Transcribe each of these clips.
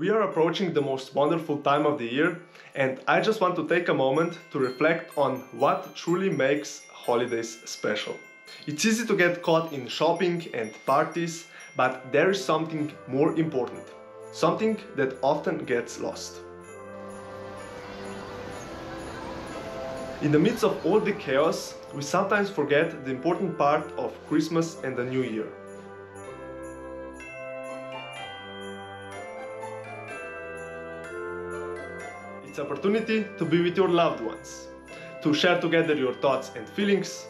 We are approaching the most wonderful time of the year, and I just want to take a moment to reflect on what truly makes holidays special. It's easy to get caught in shopping and parties, but there is something more important, something that often gets lost. In the midst of all the chaos, we sometimes forget the important part of Christmas and the New Year. It's an opportunity to be with your loved ones, to share together your thoughts and feelings,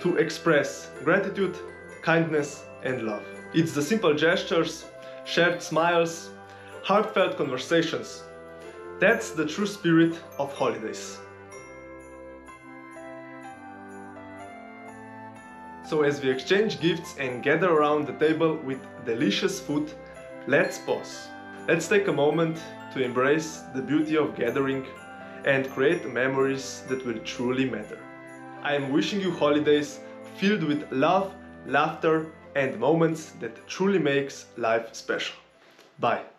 to express gratitude, kindness and love. It's the simple gestures, shared smiles, heartfelt conversations. That's the true spirit of holidays. So as we exchange gifts and gather around the table with delicious food, let's pause. Let's take a moment to embrace the beauty of gathering and create memories that will truly matter. I am wishing you holidays filled with love, laughter, and moments that truly makes life special. Bye.